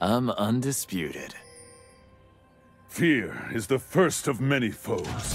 I'm undisputed. Fear is the first of many foes.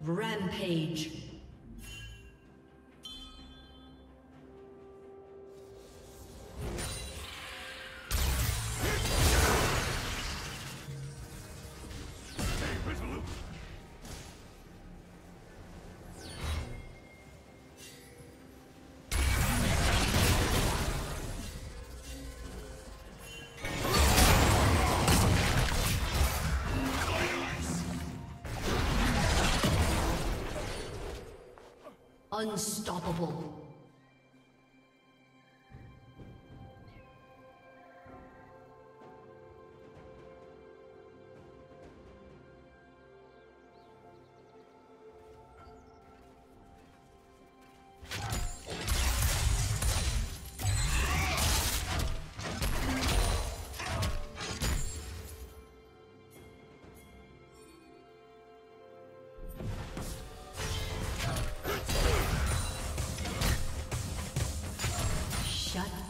Rampage. Unstoppable.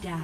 Down.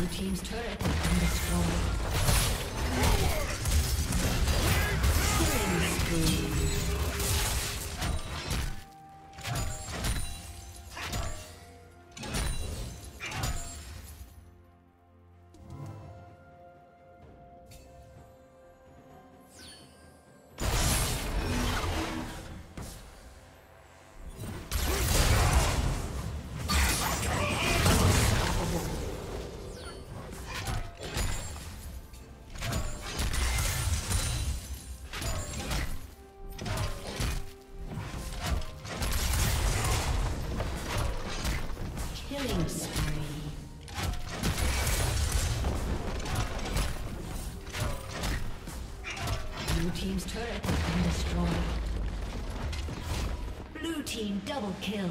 Blue team's turret has been destroyed. Killing spree. Team's turret has been destroyed. Blue team double kill.